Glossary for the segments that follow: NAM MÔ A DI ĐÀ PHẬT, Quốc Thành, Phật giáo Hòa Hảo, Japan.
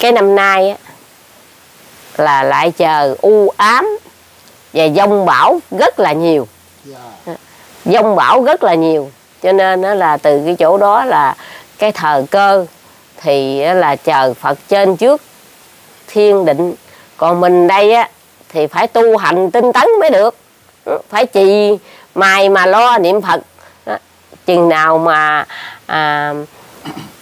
Cái năm nay á, là lại chờ u ám và dông bão rất là nhiều, dông bão rất là nhiều, cho nên đó là từ cái chỗ đó là cái thời cơ thì là chờ Phật trên trước thiên định, còn mình đây á thì phải tu hành tinh tấn mới được, phải trì mài mà lo niệm Phật. Chừng nào mà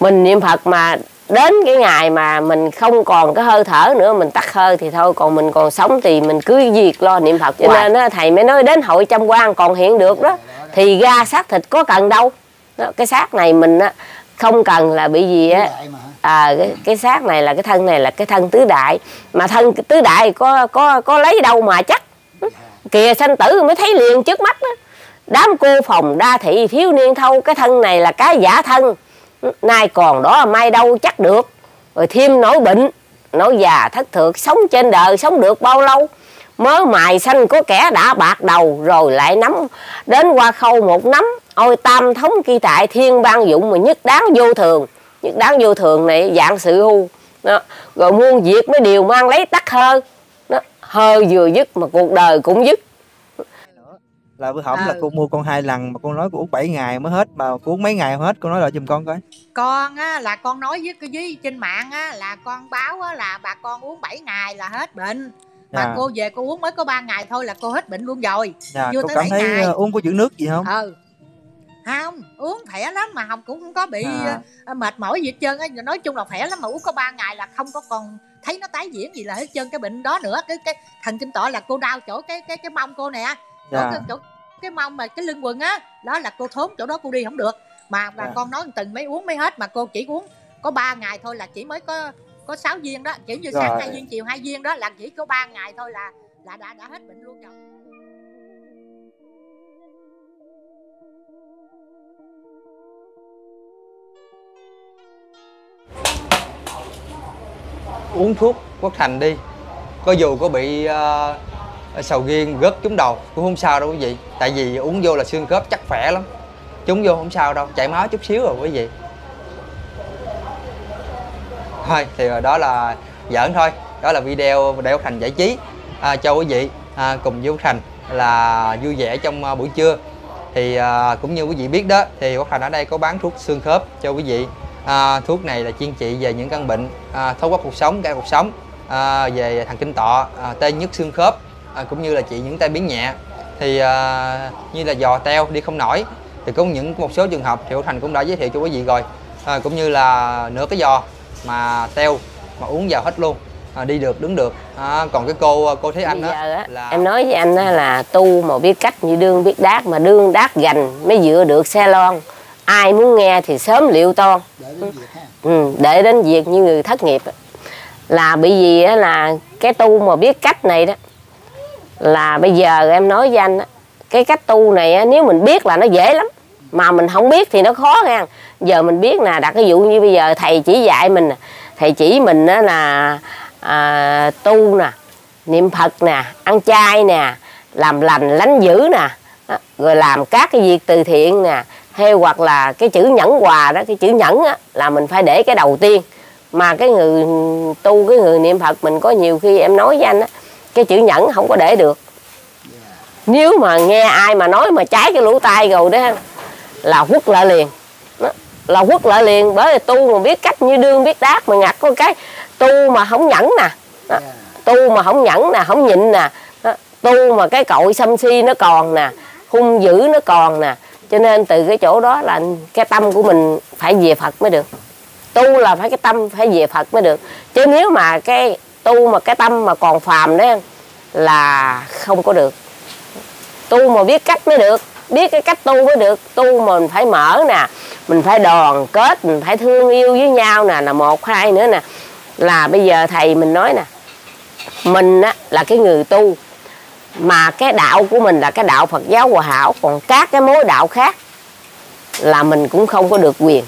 mình niệm Phật mà đến cái ngày mà mình không còn cái hơi thở nữa, mình tắt hơi thì thôi, còn mình còn sống thì mình cứ việc lo niệm Phật. Cho nên đó, thầy mới nói đến hội trăm quan còn hiện được đó, thì ra xác thịt có cần đâu đó, cái xác này mình á không cần là bị gì á, cái xác này là cái thân, này là cái thân tứ đại, mà thân tứ đại có lấy đâu mà chắc, kìa sanh tử mới thấy liền trước mắt đó. Đám cô phòng đa thị thiếu niên thâu, cái thân này là cái giả thân, nay còn đó mai đâu chắc được. Rồi thêm nỗi bệnh, nỗi già thất thược, sống trên đời sống được bao lâu. Mớ mài xanh có kẻ đã bạc đầu, rồi lại nắm đến qua khâu một nắm. Ôi tam thống kỳ tại thiên ban dụng mà nhất đáng vô thường. Nhất đáng vô thường này dạng sự hưu đó. Rồi muôn việc mới điều mang lấy tắc hơ đó. Hơ vừa dứt mà cuộc đời cũng dứt. Là bữa hổm là cô mua con 2 lần, mà con nói cô uống 7 ngày mới hết, mà cô uống mấy ngày hết, cô nói lại giùm con coi. Con á, là con nói với cái gì trên mạng á, là con báo á, là bà con uống 7 ngày là hết bệnh. Mà cô về cô uống mới có 3 ngày thôi là cô hết bệnh luôn rồi. Cô cảm thấy ngày. Uống có giữ nước gì không? Không, uống khỏe lắm mà không, cũng không có bị mệt mỏi gì hết trơn á. Nói chung là khỏe lắm, mà uống có 3 ngày là không có còn thấy nó tái diễn gì là hết trơn cái bệnh đó nữa. Cái thần kinh tọa là cô đau chỗ cái mông cô nè. Cái mông mà cái lưng quần á đó, là cô thốn chỗ đó cô đi không được, mà con nói từng mấy uống mới hết, mà cô chỉ uống có 3 ngày thôi là chỉ mới có 6 viên đó, kiểu như sáng 2 viên chiều 2 viên đó, là chỉ có 3 ngày thôi là đã hết bệnh luôn rồi. Uống thuốc Quốc Thành đi, có dù có bị sầu riêng gớt trúng đầu cũng không sao đâu quý vị, tại vì uống vô là xương khớp chắc khỏe lắm, trúng vô không sao đâu, chảy máu chút xíu rồi quý vị. Thôi thì đó là giỡn thôi, đó là video để Quốc Thành giải trí cho quý vị cùng với Quốc Thành là vui vẻ trong buổi trưa. Thì cũng như quý vị biết đó, thì Quốc Thành ở đây có bán thuốc xương khớp cho quý vị. Thuốc này là chuyên trị về những căn bệnh thói quen cuộc sống, gai cuộc sống, về thần kinh tọa, tê nhức xương khớp, cũng như là trị những tai biến nhẹ. Thì như là giò teo đi không nổi thì có một số trường hợp thì Quốc Thành cũng đã giới thiệu cho quý vị rồi, cũng như là nửa cái giò mà teo mà uống vào hết luôn, đi được đứng được. Còn cái cô Thế Anh đó, là... em nói với anh đó là tu mà biết cách như đương biết đát, mà đương đát gành mới dựa được xe lon. Ai muốn nghe thì sớm liệu toan để đến việc như người thất nghiệp đó. Là bởi vì đó là cái tu mà biết cách này đó, là bây giờ em nói với anh á, cái cách tu này á, nếu mình biết là nó dễ lắm, mà mình không biết thì nó khó nha. Giờ mình biết là đặt cái dụ như bây giờ thầy chỉ dạy mình, thầy chỉ mình á là tu nè, niệm Phật nè, ăn chay nè, làm lành lánh dữ nè, rồi làm các cái việc từ thiện nè, hay hoặc là cái chữ nhẫn hòa đó, cái chữ nhẫn á, là mình phải để cái đầu tiên. Mà cái người tu, cái người niệm Phật mình có nhiều khi em nói với anh á, cái chữ nhẫn không có để được. Nếu mà nghe ai mà nói mà trái cái lỗ tai rồi đó là quất lại liền đó. Là quất lại liền, bởi vì tu mà biết cách như đương biết đát, mà ngặt có cái tu mà không nhẫn nè đó. Tu mà không nhẫn nè, không nhịn nè đó. Tu mà cái cội sâm si nó còn nè, hung dữ nó còn nè. Cho nên từ cái chỗ đó là cái tâm của mình phải về Phật mới được. Tu là phải cái tâm phải về Phật mới được. Chứ nếu mà cái tu mà cái tâm mà còn phàm đó là không có được. Tu mà biết cách mới được, biết cái cách tu mới được. Tu mà mình phải mở nè, mình phải đoàn kết, mình phải thương yêu với nhau nè, là một hai nữa nè. Là bây giờ thầy mình nói nè, mình á, là cái người tu, mà cái đạo của mình là cái đạo Phật giáo Hòa Hảo. Còn các cái mối đạo khác là mình cũng không có được quyền,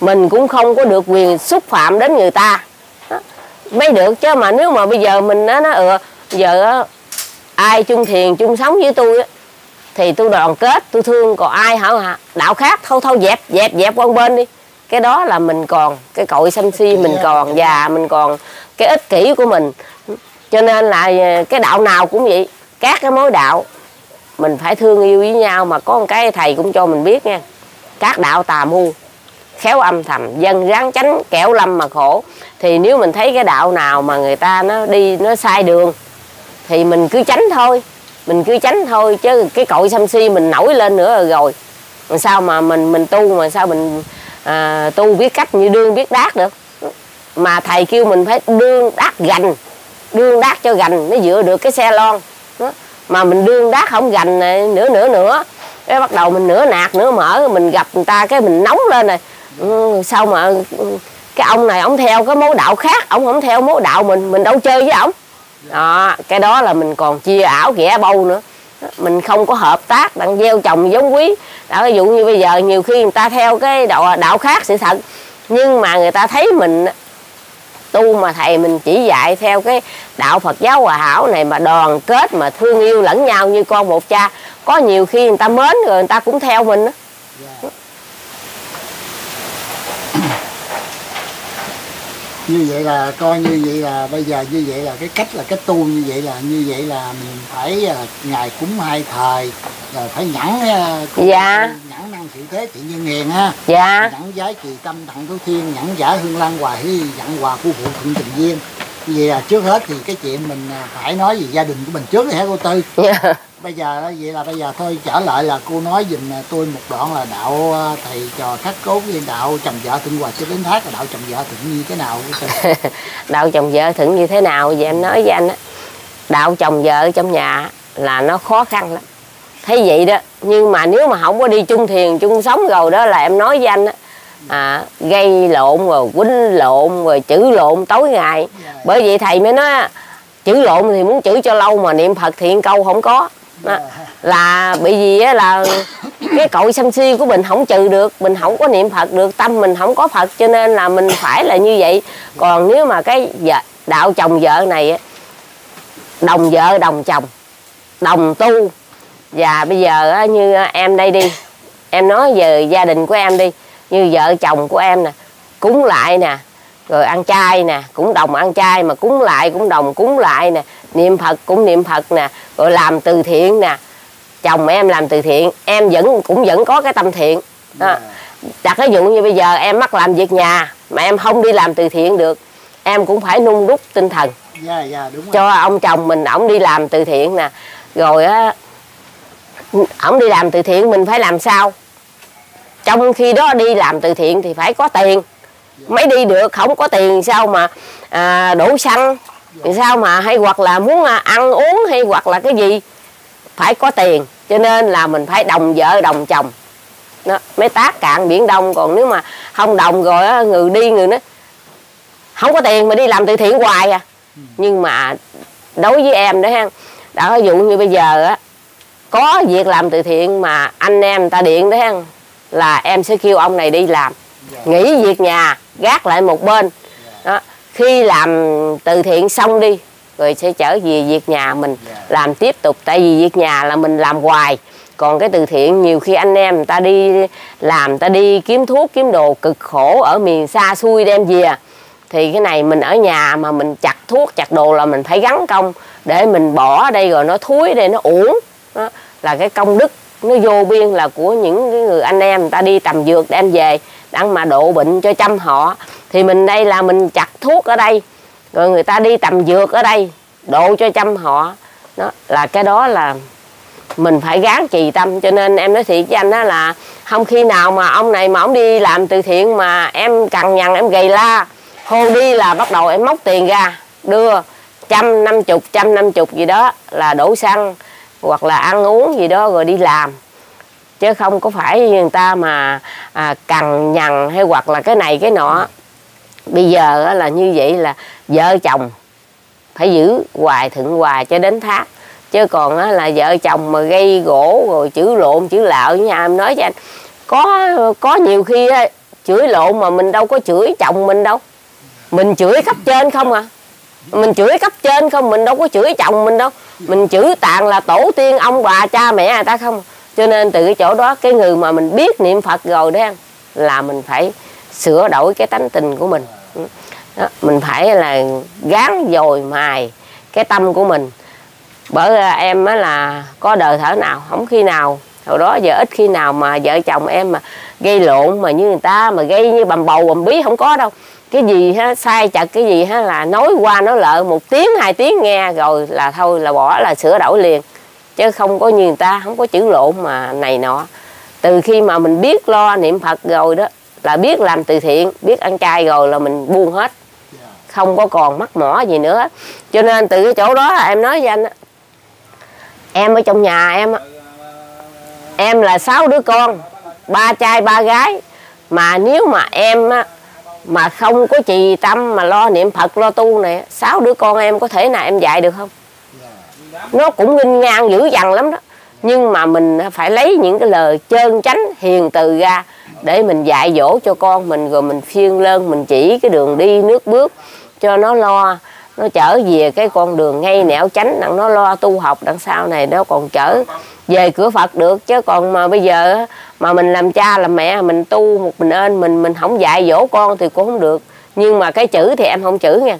mình cũng không có được quyền xúc phạm đến người ta mới được. Chứ mà nếu mà bây giờ mình nó giờ ai chung thiền chung sống với tôi á, thì tôi đoàn kết tôi thương, còn ai hả đạo khác thôi thôi dẹp qua bên đi, Cái đó là mình còn, cái cội sân si mình còn, và mình còn cái ích kỷ của mình. Cho nên là cái đạo nào cũng vậy, các cái mối đạo mình phải thương yêu với nhau. Mà có một cái thầy cũng cho mình biết nha, các đạo tà mưu, khéo âm thầm, dân ráng tránh, kẻo lâm mà khổ. Thì nếu mình thấy cái đạo nào mà người ta nó đi, nó sai đường thì mình cứ tránh thôi, mình cứ tránh thôi. Chứ cái cội sân si mình nổi lên nữa rồi sao mà mình tu, mà sao mình tu biết cách như đương biết đát được. Mà thầy kêu mình phải đương đát gành, đương đát cho gành, nó dựa được cái xe lon đó. Mà mình đương đát không gành này, nữa cái bắt đầu mình nửa nạt nửa mở, mình gặp người ta cái mình nóng lên này. Sao mà cái ông này ông theo cái mối đạo khác, ông không theo mối đạo mình đâu chơi với ổng. Đó, cái đó là mình còn chia ảo ghẻ bâu nữa, mình không có hợp tác, đang gieo trồng giống quý. Đó, ví dụ như bây giờ nhiều khi người ta theo cái đạo khác sự thật, nhưng mà người ta thấy mình tu mà thầy mình chỉ dạy theo cái đạo Phật giáo Hòa Hảo này, mà đoàn kết mà thương yêu lẫn nhau như con một cha, có nhiều khi người ta mến rồi người ta cũng theo mình đó. Như vậy là coi như vậy là bây giờ như vậy là cái cách là cái tu như vậy là mình phải ngày cúng hai thời, rồi phải nhẫn nhẫn năng sự thế tự nhiên hiền ha, nhẫn giái trì tâm tặng thú thiên, nhẫn giả hương lan hòa hy, dặn hòa của phụ thượng tình duyên. Như vậy là trước hết thì cái chuyện mình phải nói về gia đình của mình trước đi hả cô Tư? Bây giờ vậy là bây giờ thôi trở lại là cô nói dùm tôi một đoạn là đạo thầy trò khắc cốt với đạo chồng vợ thuận hòa cho đến thác, là đạo chồng vợ thuận như thế nào? Đạo chồng vợ thuận như thế nào vậy em nói với anh á, đạo chồng vợ trong nhà là nó khó khăn lắm, thấy vậy đó. Nhưng mà nếu mà không có đi chung thiền chung sống rồi đó là em nói với anh á, gây lộn rồi quýnh lộn rồi chữ lộn tối ngày. Bởi vậy thầy mới nói chữ lộn thì muốn chữ cho lâu mà niệm Phật thiện câu không có. Đó, là bởi vì là cái cội sân si của mình không trừ được, mình không có niệm Phật được, tâm mình không có Phật, cho nên là mình phải là như vậy. Còn nếu mà cái đạo chồng vợ này, đồng vợ đồng chồng, đồng tu. Và bây giờ như em đây đi, em nói về gia đình của em đi, như vợ chồng của em nè, cúng lại nè, rồi ăn chay nè, cũng đồng ăn chay mà cúng lại cũng đồng cúng lại nè, niệm Phật cũng niệm Phật nè, rồi làm từ thiện nè. Chồng em làm từ thiện, em vẫn có cái tâm thiện. Đặt ví dụ như bây giờ em mắc làm việc nhà mà em không đi làm từ thiện được, em cũng phải nung đúc tinh thần cho ông chồng mình, ổng đi làm từ thiện nè. Rồi á, ổng đi làm từ thiện mình phải làm sao? Trong khi đó đi làm từ thiện thì phải có tiền mới đi được, không có tiền sao mà đổ xăng, sao mà hay hoặc là muốn ăn uống hay hoặc là cái gì phải có tiền. Cho nên là mình phải đồng vợ đồng chồng đó, mới tát cạn biển đông. Còn nếu mà không đồng rồi đó, người đi người nó không có tiền mà đi làm từ thiện hoài à. Nhưng mà đối với em đó ha, đó ví dụ như bây giờ á, có việc làm từ thiện mà anh em người ta điện đó ha, là em sẽ kêu ông này đi làm, nghỉ việc nhà gác lại một bên đó. Khi làm từ thiện xong đi rồi sẽ trở về việc nhà mình làm tiếp tục. Tại vì việc nhà là mình làm hoài, còn cái từ thiện nhiều khi anh em người ta đi làm, người ta đi kiếm thuốc kiếm đồ cực khổ ở miền xa xui đem về, thì cái này mình ở nhà mà mình chặt thuốc chặt đồ là mình phải gắn công để mình bỏ đây rồi nó thúi đây nó uổng. Đó là cái công đức nó vô biên là của những cái người anh em người ta đi tầm dược đem về đang mà độ bệnh cho chăm họ. Thì mình đây là mình chặt thuốc ở đây, rồi người ta đi tầm dược ở đây độ cho chăm họ. Đó là cái đó là mình phải gán trì tâm. Cho nên em nói thiệt với anh đó là không khi nào mà ông này mà ông đi làm từ thiện mà em cằn nhằn em gầy la hô đi là bắt đầu em móc tiền ra đưa 150 gì đó là đổ xăng hoặc là ăn uống gì đó rồi đi làm. Chứ không có phải người ta mà cằn nhằn hay hoặc là cái này cái nọ. Bây giờ là như vậy là vợ chồng phải giữ hoài thuận hoài cho đến thác. Chứ còn là vợ chồng mà gây gỗ rồi chửi lộn chửi lạo với nhau, em nói cho anh, có nhiều khi chửi lộn mà mình đâu có chửi chồng mình đâu, mình chửi cấp trên không à. Mình chửi cấp trên không, mình đâu có chửi chồng mình đâu, mình chửi tàn là tổ tiên ông bà cha mẹ người ta không. Cho nên từ cái chỗ đó, cái người mà mình biết niệm Phật rồi đó là mình phải sửa đổi cái tánh tình của mình. Đó, mình phải là gán dồi mài cái tâm của mình. Bởi em á là có đời thở nào, không khi nào, hồi đó giờ ít khi nào mà vợ chồng em mà gây lộn mà như người ta, mà gây như bầm bầu bầm bí, không có đâu. Cái gì ha, sai chặt cái gì ha là nói qua nói lợ một tiếng hai tiếng nghe rồi là thôi là bỏ, là sửa đổi liền, chứ không có như người ta, không có chữ lộn mà này nọ. Từ khi mà mình biết lo niệm Phật rồi đó, là biết làm từ thiện, biết ăn chay rồi là mình buông hết, không có còn mắc mỏ gì nữa. Cho nên từ cái chỗ đó em nói với anh đó, em ở trong nhà em là 6 đứa con, 3 trai 3 gái, mà nếu mà em á mà không có trì tâm mà lo niệm Phật lo tu này, 6 đứa con em có thể nào em dạy được không? Nó cũng nghênh ngang dữ dằn lắm đó, nhưng mà mình phải lấy những cái lời chơn chánh hiền từ ra để mình dạy dỗ cho con mình, rồi mình phiêng lên mình chỉ cái đường đi nước bước cho nó lo, nó trở về cái con đường ngay nẻo chánh, đặng nó lo tu học, đằng sau này nó còn trở về cửa Phật được. Chứ còn mà bây giờ mà mình làm cha làm mẹ, mình tu một mình ên mình không dạy dỗ con thì cũng không được. Nhưng mà cái chữ thì em không chữ nha,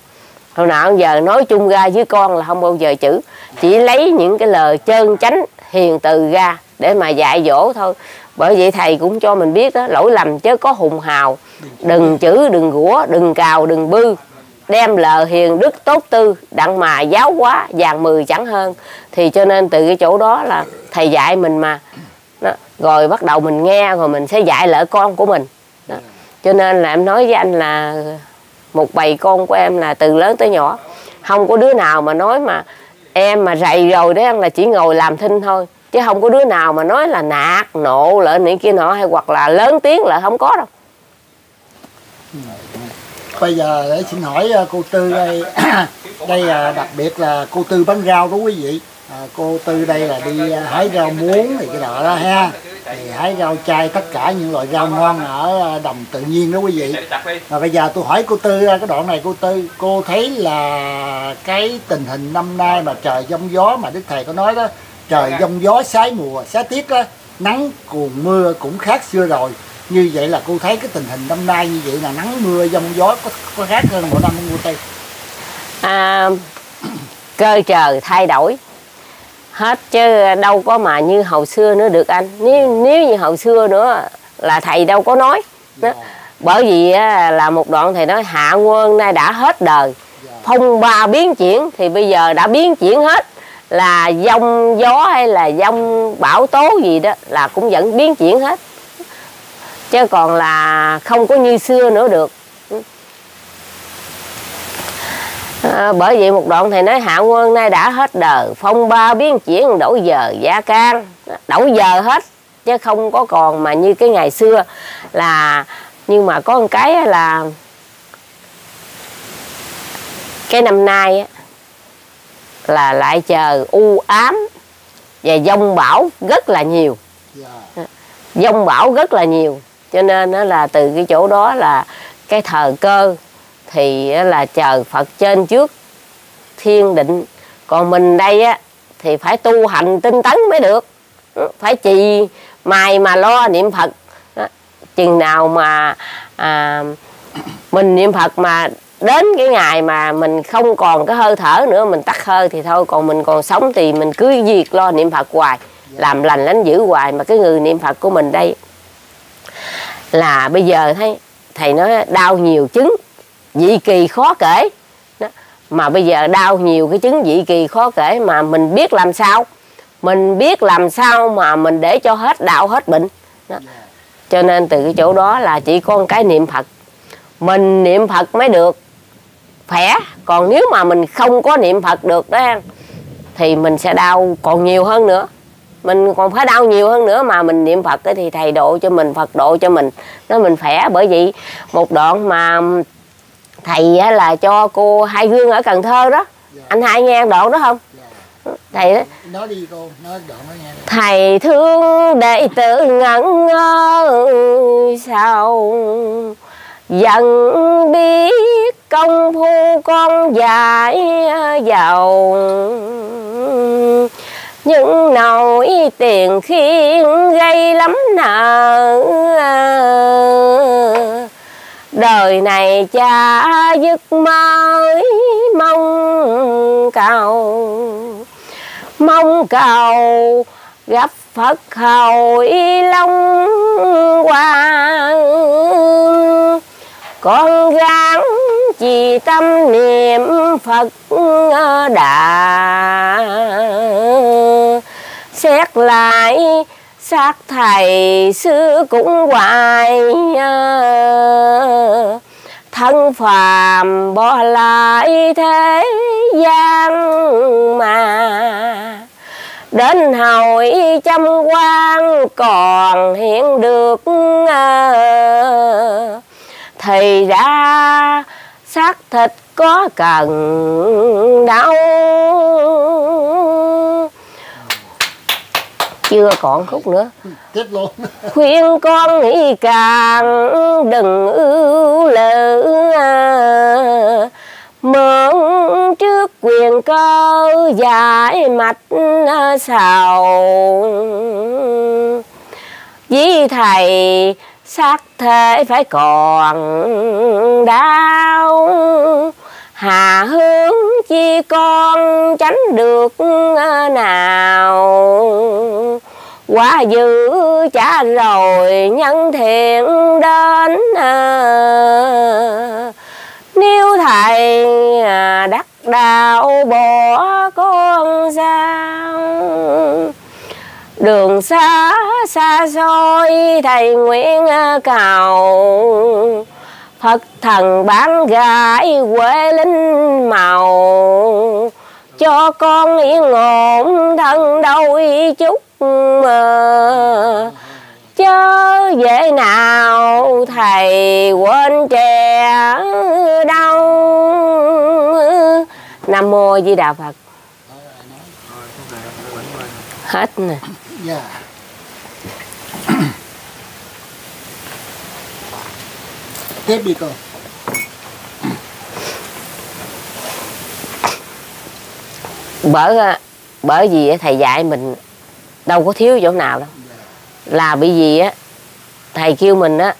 hồi nào giờ nói chung ra với con là không bao giờ chữ, chỉ lấy những cái lời chơn chánh hiền từ ra để mà dạy dỗ thôi. Bởi vậy thầy cũng cho mình biết đó, lỗi lầm chứ có hùng hào, đừng chữ, đừng rủa, đừng cào, đừng bư, đem lời hiền đức tốt tư đặng mà giáo hóa vàng 10 chẳng hơn. Thì cho nên từ cái chỗ đó là thầy dạy mình mà đó. Rồi bắt đầu mình nghe rồi mình sẽ dạy lại con của mình đó. Cho nên là em nói với anh là một bầy con của em là từ lớn tới nhỏ, không có đứa nào mà nói mà em mà rầy rồi đấy là chỉ ngồi làm thinh thôi, chứ không có đứa nào mà nói là nạt nộ lại này kia nọ, hay hoặc là lớn tiếng là không có đâu. Bây giờ để xin hỏi cô Tư đây, đây là đặc biệt là cô Tư bán rau đó quý vị. Cô Tư đây là đi hái rau muống thì cái đó ha, thì hái rau chai, tất cả những loại rau ngon ở đồng tự nhiên đó quý vị. Và bây giờ tôi hỏi cô Tư cái đoạn này, cô Tư, cô thấy là cái tình hình năm nay mà trời giông gió, mà Đức Thầy có nói đó, trời giông gió sái mùa sái tiết đó, nắng cuồng mưa cũng khác xưa rồi. Như vậy là cô thấy cái tình hình năm nay như vậy là nắng mưa giông gió có khác hơn mỗi năm không cô Tư? Cơ trời thay đổi hết chứ đâu có mà như hồi xưa nữa được anh. Nếu như hồi xưa nữa là thầy đâu có nói đó. Bởi vì là một đoạn thầy nói hạ quân nay đã hết đời, phong ba biến chuyển, thì bây giờ đã biến chuyển hết, là giông gió hay là giông bão tố gì đó là cũng vẫn biến chuyển hết, chứ còn là không có như xưa nữa được. Bởi vậy một đoạn thầy nói hạ quân nay đã hết đời, phong ba biến chuyển, đổi giờ gia can, đổi giờ hết, chứ không có còn mà như cái ngày xưa. Là nhưng mà có một cái là cái năm nay là lại chờ u ám và dông bão rất là nhiều, dông bão rất là nhiều. Cho nên đó là từ cái chỗ đó là cái thời cơ thì là chờ Phật trên trước thiên định, còn mình đây á thì phải tu hành tinh tấn mới được, phải trì mài mà lo niệm Phật. Chừng nào mà mình niệm Phật mà đến cái ngày mà mình không còn cái hơi thở nữa, mình tắt hơi thì thôi, còn mình còn sống thì mình cứ việc lo niệm Phật hoài, làm lành lánh dữ hoài. Mà cái người niệm Phật của mình đây là bây giờ thấy thầy nói đau nhiều chứng dị kỳ khó kể đó. Mà bây giờ đau nhiều cái chứng dị kỳ khó kể, mà mình biết làm sao, mình biết làm sao mà mình để cho hết đạo hết bệnh đó. Cho nên từ cái chỗ đó là chỉ có cái niệm Phật, mình niệm Phật mới được khỏe. Còn nếu mà mình không có niệm Phật được đó thì mình sẽ đau còn nhiều hơn nữa, mình còn phải đau nhiều hơn nữa. Mà mình niệm Phật thì thầy độ cho mình, Phật độ cho mình, nó mình khỏe. Bởi vậy một đoạn mà thầy là cho cô Hai Gương ở Cần Thơ đó, anh Hai nghe đoạn đó không? Thầy đó, nói đi cô, nói đoạn đó nghe. Thầy thương đệ tử ngẩn ngơ sao dần biết công phu con giải giàu, những nỗi tiền khiến gây lắm nợ, đời này cha giấc mới mong cầu gặp Phật hồi Long Hoàng. Con gắng trì tâm niệm Phật đà, xét lại xác thầy xưa cũng hoài, thân phàm bỏ lại thế gian mà. Đến hồi trăm quan còn hiện được, thì ra xác thịt có cần đâu. Chưa còn khúc nữa tiếp luôn. Khuyên con nghĩ càng đừng ưu lự, mượn trước quyền cơ giải mạch sầu. Với thầy xác thế phải còn đau, hà hướng chi con tránh được nào. Quá dữ trả rồi nhân thiện đến, nếu thầy đắc đạo bỏ con sao. Đường xa xa xôi thầy nguyện cầu, Phật thần bán gái quê linh màu, cho con yên ổn thân đôi chút mơ. Chớ dễ nào thầy quên trẻ đâu. Nam Mô A Di Đà Phật. Hết nè. Tiếp đi con. Bởi vì thầy dạy mình đâu có thiếu chỗ nào đâu. Là bởi vì á, thầy kêu mình á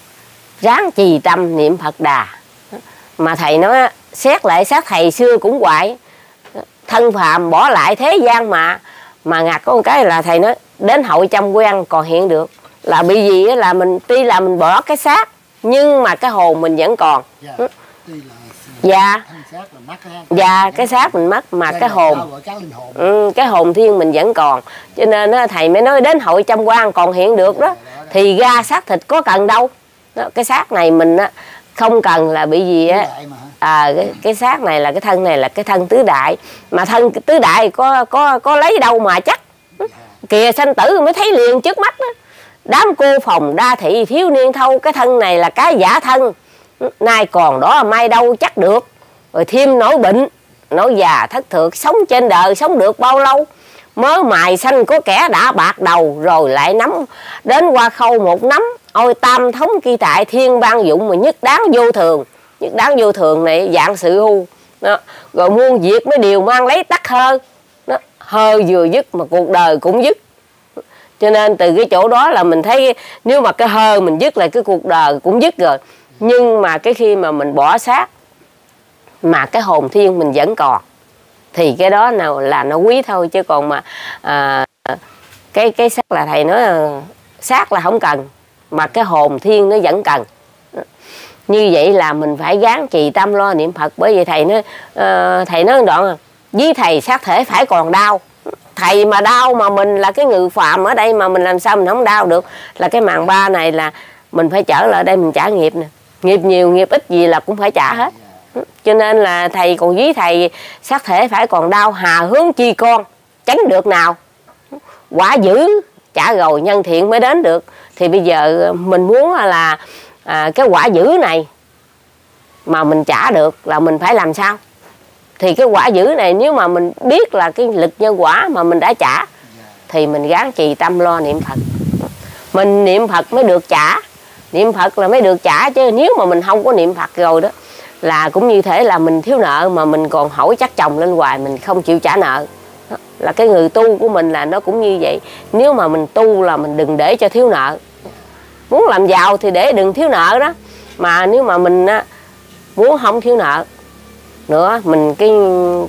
ráng trì tâm niệm Phật đà, mà thầy nói á, xét lại xác thầy xưa cũng hoại, thân phàm bỏ lại thế gian mà. Mà ngạc có một cái là thầy nói đến hậu trăm quan còn hiện được, là bởi vì á, là mình tuy là mình bỏ cái xác nhưng mà cái hồn mình vẫn còn. Dạ. Dạ, cái xác mình mất mà cái hồn, cái hồn thiên mình vẫn còn. Cho nên thầy mới nói đến hội trăm quan còn hiện được đó. Thì ra xác thịt có cần đâu. Cái xác này mình không cần, là bị gì á, cái xác này là cái thân này là cái thân tứ đại, mà thân tứ đại có lấy đâu mà chắc. Kìa sanh tử mới thấy liền trước mắt đó. Đám cô phòng đa thị thiếu niên thâu, cái thân này là cái giả thân, nay còn đó mai đâu chắc được. Rồi thêm nỗi bệnh, nỗi già thất thược, sống trên đời sống được bao lâu. Mớ mài xanh có kẻ đã bạc đầu, rồi lại nắm đến qua khâu một nắm. Ôi tam thống kỳ tại thiên ban dụng, mà nhất đáng vô thường. Nhất đáng vô thường này dạng sự hưu đó. Rồi muôn việc mới điều mang lấy tắc hơ đó. Hơ vừa dứt mà cuộc đời cũng dứt. Cho nên từ cái chỗ đó là mình thấy, nếu mà cái hơ mình dứt là cái cuộc đời cũng dứt rồi. Nhưng mà cái khi mà mình bỏ xác mà cái hồn thiên mình vẫn còn, thì cái đó nào là nó quý thôi. Chứ còn mà cái xác là thầy nói xác là không cần, mà cái hồn thiên nó vẫn cần. Như vậy là mình phải gắng trì tâm lo niệm Phật. Bởi vì thầy nói đoạn với thầy xác thể phải còn đau. Thầy mà đau mà mình là cái người phạm ở đây, mà mình làm sao mình không đau được. Là cái màn ba này là mình phải trở lại đây mình trả nghiệp nè. Nghiệp nhiều nghiệp ít gì là cũng phải trả hết. Cho nên là thầy còn với thầy xác thể phải còn đau, hà hướng chi con tránh được nào. Quả dữ trả rồi nhân thiện mới đến được. Thì bây giờ mình muốn là cái quả dữ này mà mình trả được là mình phải làm sao. Thì cái quả dữ này nếu mà mình biết là cái lực nhân quả mà mình đã trả, thì mình gắng trì tâm lo niệm Phật. Mình niệm Phật mới được trả, niệm Phật là mới được trả. Chứ nếu mà mình không có niệm Phật rồi đó, là cũng như thế là mình thiếu nợ, mà mình còn hỏi chắc chồng lên hoài, mình không chịu trả nợ. Là cái người tu của mình là nó cũng như vậy. Nếu mà mình tu là mình đừng để cho thiếu nợ. Muốn làm giàu thì để đừng thiếu nợ đó. Mà nếu mà mình á, muốn không thiếu nợ nữa, mình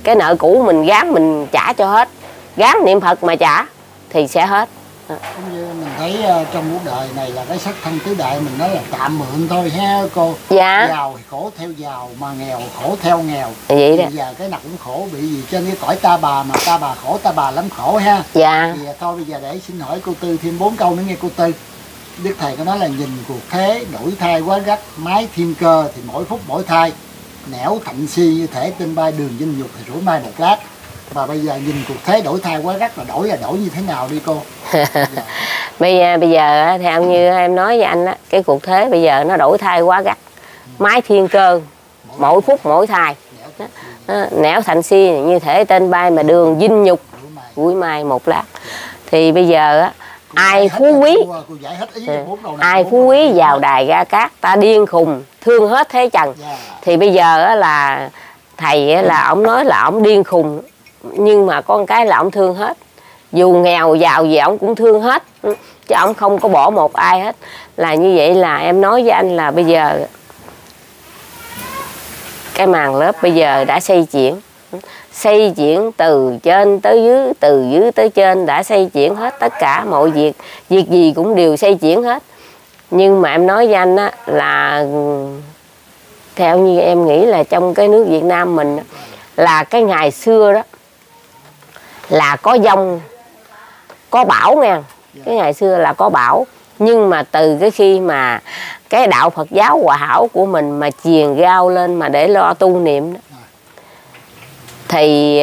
cái nợ cũ mình gán, mình trả cho hết, gán niệm Phật mà trả thì sẽ hết. Cũng như mình thấy trong cuộc đời này là cái sắc thân tứ đại, mình nói là tạm mượn thôi ha cô. Dạ. Giàu thì khổ theo giàu, mà nghèo khổ theo nghèo. Vậy đó. Bây giờ cái nào cũng khổ, bị gì trên cái cõi ta bà mà ta bà khổ, ta bà lắm khổ ha. Dạ. Thì thôi bây giờ để xin hỏi cô Tư thêm 4 câu nữa nghe cô Tư. Đức thầy có nói là nhìn cuộc thế đổi thay quá rắc, mái thiên cơ thì mỗi phút mỗi thai, nẻo thạnh si như thể tên bay, đường dinh dục thì rủi mai một lát. Và bây giờ nhìn cuộc thế đổi thay quá rất là đổi như thế nào đi cô? Bây giờ theo như em nói với anh á, cái cuộc thế bây giờ nó đổi thay quá gắt, mái thiên cơ mỗi phút mỗi thay, nẻo thành si như thể tên bay, mà đường dinh nhục vui mai một lát. Thì bây giờ á, ai phú quý, ai phú quý vào đài ra cát, ta điên khùng thương hết thế trần. Thì bây giờ á, là thầy á, là ổng nói là ổng điên khùng, nhưng mà con cái là ổng thương hết, dù nghèo giàu gì ổng cũng thương hết, chứ ổng không có bỏ một ai hết. Là như vậy, là em nói với anh là bây giờ cái màn lớp bây giờ đã xây chuyển từ trên tới dưới, từ dưới tới trên, đã xây chuyển hết tất cả mọi việc, việc gì cũng đều xây chuyển hết. Nhưng mà em nói với anh á, là theo như em nghĩ là trong cái nước Việt Nam mình là cái ngày xưa đó là có dông, có bão nha. Cái ngày xưa là có bão. Nhưng mà từ cái khi mà cái đạo Phật giáo hòa hảo của mình mà truyền rao lên mà để lo tu niệm đó, thì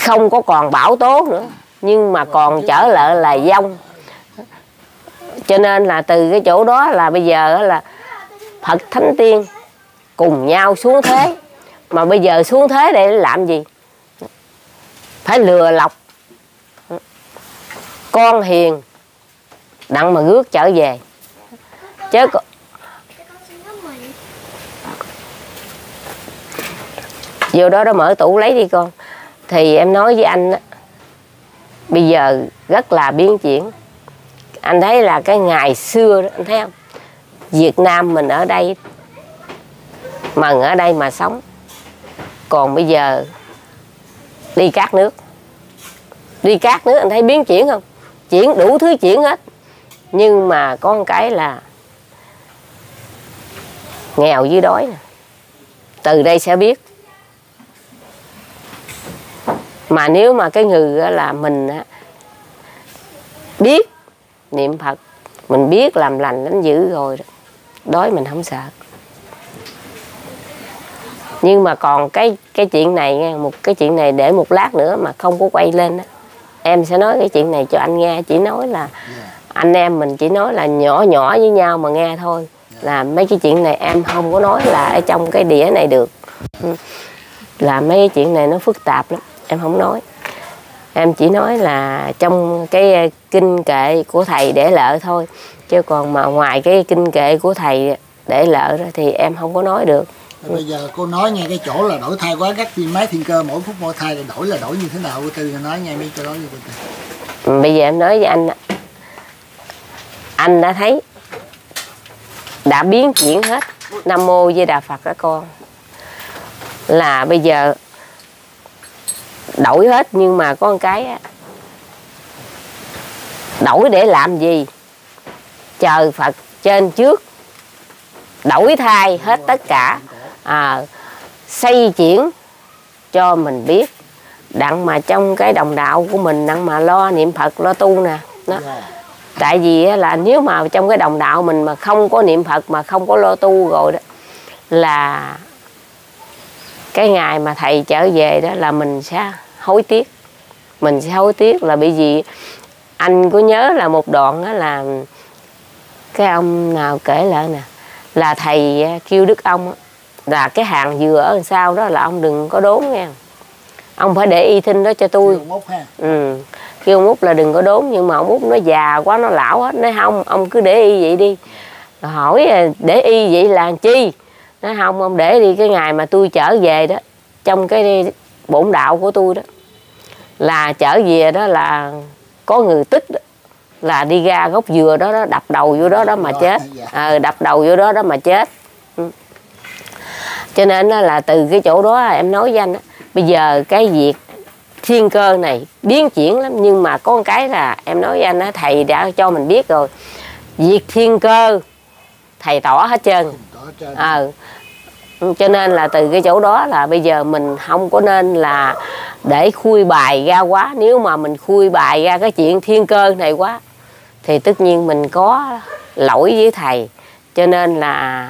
không có còn bão tố nữa, nhưng mà còn trở lại là dông. Cho nên là từ cái chỗ đó là bây giờ là Phật Thánh Tiên cùng nhau xuống thế. Mà bây giờ xuống thế để làm gì? Phải lừa lọc con hiền đặng mà rước trở về. Chứ vô đó đó mở tủ lấy đi con. Thì em nói với anh đó, bây giờ rất là biến chuyển. Anh thấy là cái ngày xưa đó, anh thấy không, Việt Nam mình ở đây mà sống. Còn bây giờ đi các nước, anh thấy biến chuyển không? Chuyển đủ thứ chuyển hết. Nhưng mà có một cái là nghèo với đói nè, từ đây sẽ biết. Mà nếu mà cái người là mình biết niệm Phật, mình biết làm lành đánh dữ rồi đó, đói mình không sợ. Nhưng mà còn cái chuyện này nghe, để một lát nữa mà không có quay lên đó, em sẽ nói cái chuyện này cho anh nghe. Chỉ nói là anh em mình chỉ nói là nhỏ với nhau mà nghe thôi. Là mấy cái chuyện này em không có nói là ở trong cái đĩa này được. Là mấy cái chuyện này nó phức tạp lắm, em không nói. Em chỉ nói là trong cái kinh kệ của thầy để lỡ thôi. Chứ còn mà ngoài cái kinh kệ của thầy để lỡ đó thì em không có nói được. Bây giờ cô nói nghe cái chỗ là đổi thay quá gắt, viên máy thiên cơ mỗi phút mỗi thay, là đổi như thế nào cô Tư nói nghe đi, cho nói như cô Tư. Bây giờ em nói với anh, anh đã thấy đã biến chuyển hết. Nam Mô A Di Đà Phật đó con. Là bây giờ đổi hết, nhưng mà có một cái đổi để làm gì? Chờ Phật trên trước đổi thay hết tất cả, xây chuyển cho mình biết, đặng mà trong cái đồng đạo của mình đặng mà lo niệm Phật, lo tu nè. Tại vì là nếu mà trong cái đồng đạo mình mà không có niệm Phật, mà không có lo tu rồi đó, là cái ngày mà thầy trở về đó là mình sẽ hối tiếc. Mình sẽ hối tiếc là bị gì? Anh có nhớ là một đoạn đó là cái ông nào kể lại nè, là thầy kêu đức ông là cái hàng dừa ở đằng sau đó là ông đừng có đốn nha, ông phải để y thinh đó cho tôi. Kêu ông Út là đừng có đốn, nhưng mà ông Út nó già quá, nó lão hết, nói không, ông cứ để y vậy đi. Rồi hỏi để y vậy là chi? Nói không, ông để đi, cái ngày mà tôi trở về đó, trong cái bổn đạo của tôi đó, là trở về đó là có người tích đó, là đi ra gốc dừa đó, đó đập đầu vô đó đó mà chết, đập đầu vô đó đó mà chết. Cho nên là từ cái chỗ đó em nói với anh đó, bây giờ cái việc thiên cơ này biến chuyển lắm, nhưng mà có một cái là em nói với anh đó, thầy đã cho mình biết rồi, việc thiên cơ thầy tỏ hết trơn. Cho nên là từ cái chỗ đó là bây giờ mình không có nên là để khui bài ra quá. Nếu mà mình khui bài ra cái chuyện thiên cơ này quá thì tất nhiên mình có lỗi với thầy. Cho nên là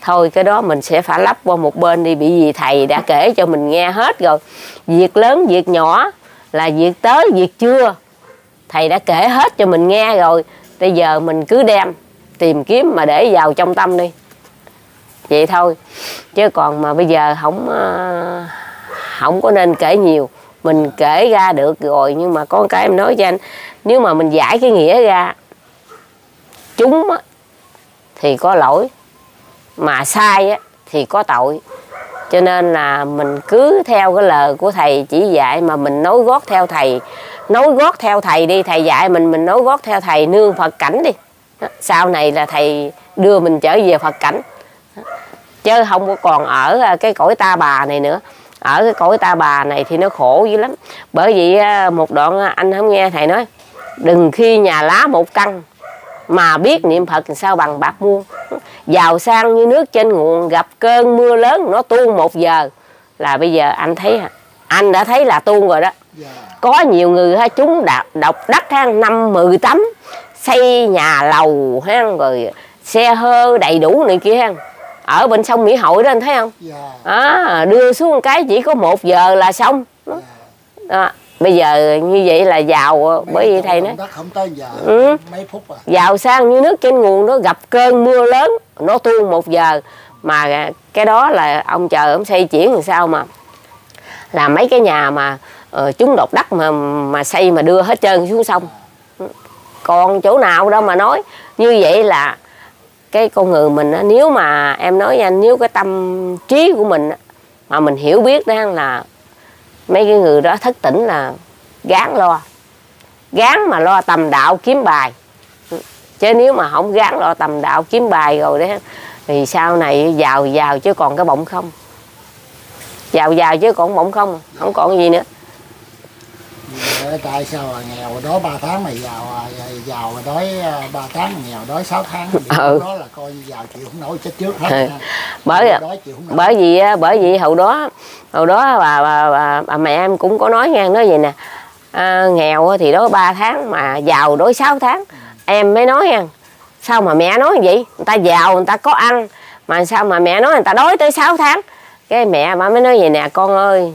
thôi cái đó mình sẽ phải lấp qua một bên đi, bị gì thầy đã kể cho mình nghe hết rồi. Việc lớn, việc nhỏ, là việc tới, việc chưa, thầy đã kể hết cho mình nghe rồi. Bây giờ mình cứ đem tìm kiếm mà để vào trong tâm đi, vậy thôi. Chứ còn mà bây giờ không có nên kể nhiều. Mình kể ra được rồi, nhưng mà có cái em nói cho anh, nếu mà mình giải cái nghĩa ra chúng thì có lỗi, mà sai thì có tội. Cho nên là mình cứ theo cái lời của thầy chỉ dạy mà mình nối gót theo thầy. Nối gót theo thầy đi, thầy dạy mình nối gót theo thầy, nương Phật cảnh đi. Sau này là thầy đưa mình trở về Phật cảnh, chứ không có còn ở cái cõi ta bà này nữa. Ở cái cõi ta bà này thì nó khổ dữ lắm. Bởi vậy một đoạn anh không nghe thầy nói, đừng khi nhà lá một căn, mà biết niệm Phật sao bằng bạc muôn. Giàu sang như nước trên nguồn, gặp cơn mưa lớn nó tuôn một giờ. Là bây giờ anh thấy, anh đã thấy là tuôn rồi đó. Có nhiều người chúng độc đắc 5-10 tấm, xây nhà lầu rồi xe hơi đầy đủ này kia. Ở bên sông Mỹ Hội đó anh thấy không? Đưa xuống cái chỉ có 1 giờ là xong. Bây giờ như vậy là giàu. Bởi vì thầy nói giàu sang như nước trên nguồn đó, gặp cơn mưa lớn nó tuôn 1 giờ. Mà cái đó là ông chờ ông xây chuyển làm sao mà là mấy cái nhà mà chúng độc đắc mà xây mà đưa hết trơn xuống sông. Còn chỗ nào đâu mà nói. Như vậy là cái con người mình đó, nếu mà em nói với anh, nếu cái tâm trí của mình đó, mà mình hiểu biết đó là mấy cái người đó thức tỉnh là gán lo. Gán mà lo tầm đạo kiếm bài. Chứ nếu mà không gán lo tầm đạo kiếm bài rồi đấy thì sau này giàu chứ còn cái bỗng không. Giàu chứ còn bỗng không, không còn gì nữa. Tại sao nghèo đói 3 tháng mà giàu đói 3 tháng, nghèo đói 6 tháng. Đó là coi giàu chịu không nổi, chết trước hết. Bởi vì hồi đó bà mẹ em cũng có nói ngang nói vậy nè, nghèo thì đói 3 tháng mà giàu đói 6 tháng. Em mới nói ngang, sao mà mẹ nói vậy? Người ta giàu người ta có ăn mà sao mà mẹ nói người ta đói tới 6 tháng. Cái mẹ bà mới nói vậy nè, con ơi,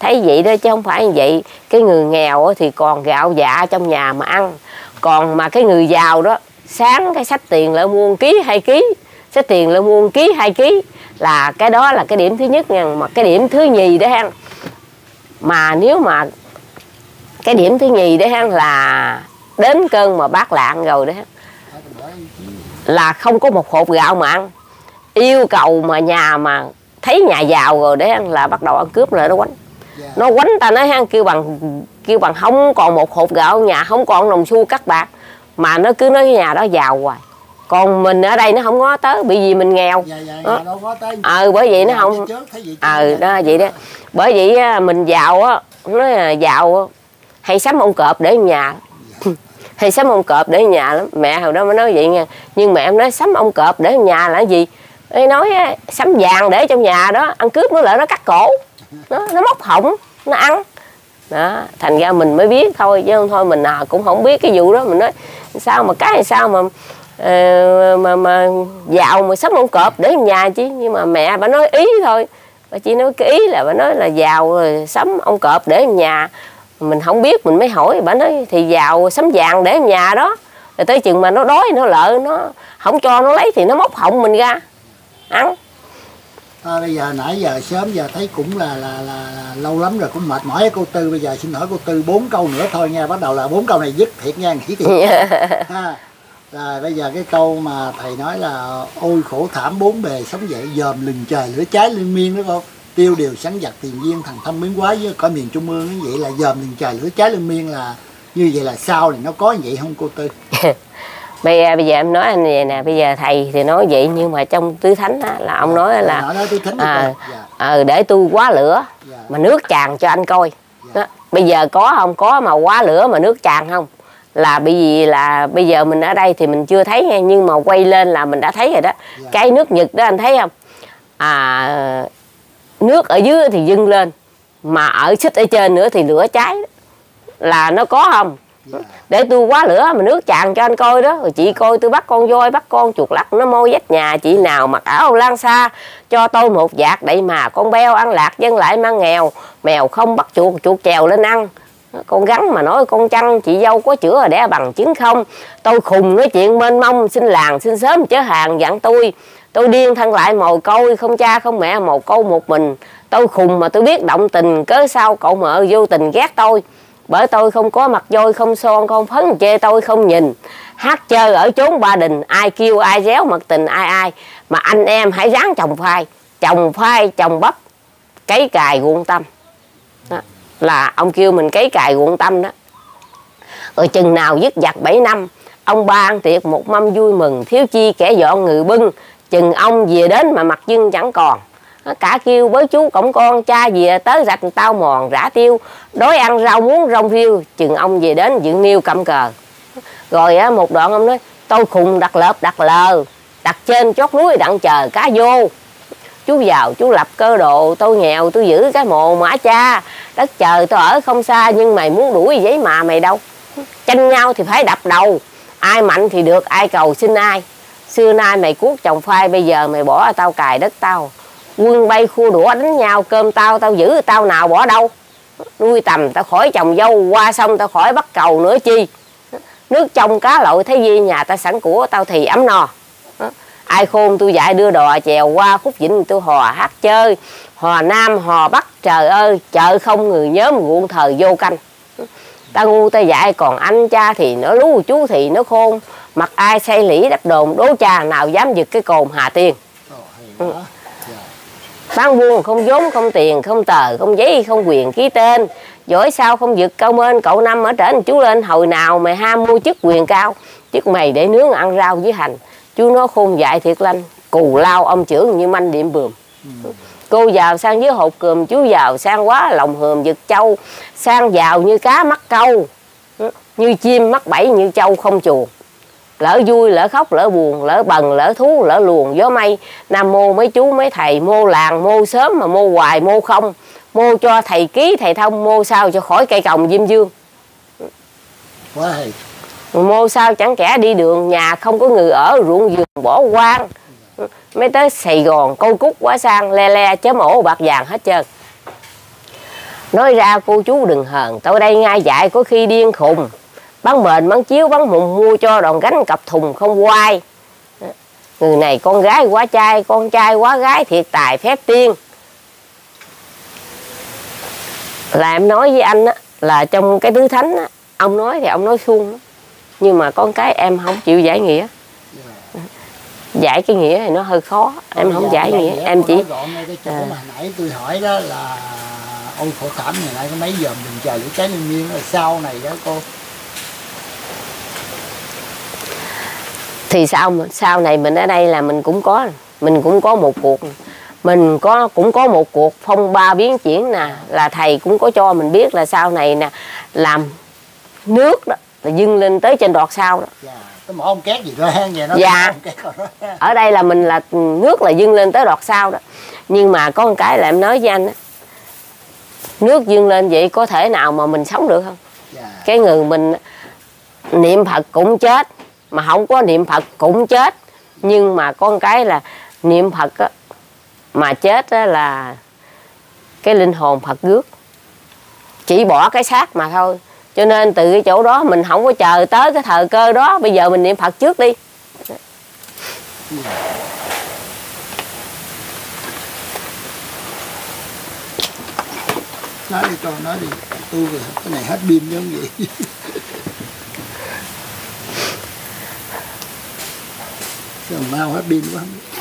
thấy vậy đó chứ không phải như vậy. Cái người nghèo thì còn gạo dạ trong nhà mà ăn, còn mà cái người giàu đó sáng cái xách tiền lại mua 1 ký 2 ký, xách tiền lại mua 1 ký 2 ký. Là cái đó là cái điểm thứ nhất nha. Mà cái điểm thứ nhì đó ha, mà nếu mà cái điểm thứ nhì đó ha là đến cơn mà bát lạng rồi đó ha, là không có một hột gạo mà ăn. Yêu cầu mà nhà mà thấy nhà giàu rồi đó ha, là bắt đầu ăn cướp rồi nó quánh. Nó quánh ta nói ha, kêu bằng không còn một hột gạo nhà, không còn đồng xu cắt bạc, mà nó cứ nói nhà đó giàu hoài. Còn mình ở đây nó không có tới, bị gì mình nghèo. Bởi vậy nó không. Đó vậy đó. Bởi vậy mình giàu á, nó giàu hay sắm ông cọp để nhà. Hay sắm ông cọp để nhà lắm. Mẹ hồi đó mới nói vậy nha. Nhưng mẹ em nói sắm ông cọp để nhà là gì? Ê nói sắm vàng để trong nhà đó, ăn cướp nó lại nó cắt cổ. Nó móc hỏng, nó ăn đó. Thành ra mình mới biết thôi, chứ không thôi mình cũng không biết cái vụ đó. Mình nói sao mà giàu mà sắm ông cọp để nhà chứ. Nhưng mà mẹ bà nói ý thôi, bà chỉ nói cái ý là bà nói là giàu rồi sắm ông cọp để nhà. Mình không biết mình mới hỏi, bà nói thì giàu sắm vàng để nhà đó. Rồi tới chừng mà nó đói nó lợ, nó không cho nó lấy thì nó móc họng mình ra ăn. Bây giờ nãy giờ sớm giờ thấy cũng là lâu lắm rồi, cũng mệt mỏi. Cô Tư bây giờ xin hỏi cô Tư 4 câu nữa thôi nha. Bắt đầu là 4 câu này dứt thiệt nha, nghĩ thiệt. Rồi bây giờ cái câu mà thầy nói là ôi khổ thảm 4 bề sống dậy, dòm lừng trời lửa cháy liên miên, đúng không? Tiêu điều sáng giặc tiền duyên, thằng thâm biến quái với cõi miền trung ương. Vậy là dòm lừng trời lửa cháy liên miên là Như vậy là sau thì nó có vậy không cô Tư? Bây giờ em nói anh vậy nè, bây giờ thầy thì nói vậy nhưng mà trong tứ thánh á, là ông nói là để tôi quá lửa mà nước tràn cho anh coi. Đó. Bây giờ có không có mà quá lửa mà nước tràn không? Là bởi vì là bây giờ mình ở đây thì mình chưa thấy nghe, nhưng mà quay lên là mình đã thấy rồi đó. Cái nước Nhật đó anh thấy không? Nước ở dưới thì dâng lên, mà ở xích ở trên nữa thì lửa cháy đó. Là nó có không? Để tôi quá lửa mà nước tràn cho anh coi đó. Rồi chị coi tôi bắt con voi, bắt con chuột lắc, nó môi vách nhà. Chị nào mặc áo lan xa cho tôi một vạt đậy mà. Con beo ăn lạc dân lại mang nghèo, mèo không bắt chuột, chuột trèo lên ăn. Con gắn mà nói con chăn, chị dâu có chữa rồi đẻ bằng chứng không. Tôi khùng nói chuyện mênh mông, xin làng xin sớm chớ hàng dặn tôi. Tôi điên thân lại mồi côi, không cha không mẹ mồ côi một mình. Tôi khùng mà tôi biết động tình, cớ sao cậu mợ vô tình ghét tôi. Bởi tôi không có mặt voi không son, không phấn chê tôi không nhìn. Hát chơi ở chốn Ba Đình, ai kêu ai réo mặt tình ai ai. Mà anh em hãy ráng trồng phai trồng bắp, cấy cài ruộng tâm. Đó. Là ông kêu mình cấy cài ruộng tâm đó. Rồi chừng nào dứt giặc 7 năm, ông ba ăn tiệc một mâm vui mừng, thiếu chi kẻ dọn người bưng. Chừng ông về đến mà mặt dưng chẳng còn. Cả kêu bới chú cổng con, cha về tới rạch tao mòn rã tiêu. Đói ăn rau muốn rong phiêu, chừng ông về đến dựng niêu cầm cờ. Rồi một đoạn ông nói, tôi khùng đặt lợp đặt lờ, đặt trên chót núi đặng chờ cá vô. Chú vào chú lập cơ đồ, tôi nghèo tôi giữ cái mồ mã cha. Đất trời tôi ở không xa, nhưng mày muốn đuổi giấy mà mày đâu. Tranh nhau thì phải đập đầu, ai mạnh thì được, ai cầu xin ai. Xưa nay mày cuốc trồng phai, bây giờ mày bỏ tao cài đất tao. Quân bay khua đũa đánh nhau, cơm tao tao giữ, tao nào bỏ đâu. Nuôi tầm tao khỏi trồng dâu, qua sông tao khỏi bắt cầu nữa chi. Nước trong cá lội thấy gì, nhà tao sẵn của tao thì ấm no. Ai khôn tôi dạy đưa đò chèo qua khúc vịnh, tôi hò hát chơi hò nam hò bắc. Trời ơi chợ không người nhóm, ruộng thời vô canh. Ta ngu ta dạy, còn anh cha thì nó lú, chú thì nó khôn. Mặc ai xây lĩ đắp đồn, đố cha nào dám giật cái cồn Hà Tiên. Bán buôn không vốn không tiền, không tờ không giấy, không quyền ký tên. Giỏi sao không giật câu mên, cậu Năm ở trển chú lên. Hồi nào mày ham mua chức quyền cao, chức mày để nướng ăn rau với hành. Chú nó khôn dại thiệt lanh, cù lao ông trưởng như manh điểm bườm. Cô vào sang dưới hột cườm, chú vào sang quá lòng hườm giật trâu. Sang vào như cá mắc câu, như chim mắc bẫy, như trâu không chuồng. Lỡ vui, lỡ khóc, lỡ buồn, lỡ bần, lỡ thú, lỡ luồn, gió mây. Nam mô mấy chú mấy thầy, mô làng, mô sớm mà mô hoài, mô không. Mô cho thầy ký, thầy thông, mô sao cho khỏi cây còng diêm dương. Quá hay. Mô sao chẳng kẻ đi đường, nhà không có người ở, ruộng vườn bỏ hoang. Mới tới Sài Gòn, câu cúc quá sang, le le chớm ổ bạc vàng hết trơn. Nói ra cô chú đừng hờn, tôi đây ngay dạy có khi điên khùng. Bán mền, bán chiếu, bán mùng, mua cho đòn gánh cặp thùng không quay. Người này con gái quá trai, con trai quá gái, thiệt tài phép tiên. Là em nói với anh á, là trong cái tứ thánh á, ông nói thì ông nói suông lắm. Nhưng mà con cái em không chịu giải nghĩa. Giải cái nghĩa thì nó hơi khó, em không giải nghĩa, em chỉ... Mà nãy tôi hỏi đó là ông khổ cảm ngày nay có mấy giờ mình chờ lửa cháy liên miên, sau này đó cô. Thì sau này mình ở đây là mình cũng có một cuộc, cũng có một cuộc phong ba biến chuyển nè, là thầy cũng có cho mình biết là sau này nè làm nước đó là dâng lên tới trên đọt sau đó. Dạ, cái mỏ ông két gì đó hang vậy đó. Dạ. Ở đây là mình là nước là dâng lên tới đọt sau đó. Nhưng mà có một cái là em nói với anh đó, nước dâng lên vậy có thể nào mà mình sống được không? Dạ. Cái người mình niệm Phật cũng chết, mà không có niệm Phật cũng chết. Nhưng mà con cái là niệm Phật á, mà chết á là cái linh hồn Phật rước, chỉ bỏ cái xác mà thôi. Cho nên từ cái chỗ đó mình không có chờ tới cái thời cơ đó. Bây giờ mình niệm Phật trước đi. Nói đi con, nói đi. Tu rồi, cái này hết pin giống vậy. Mau hết pin quá.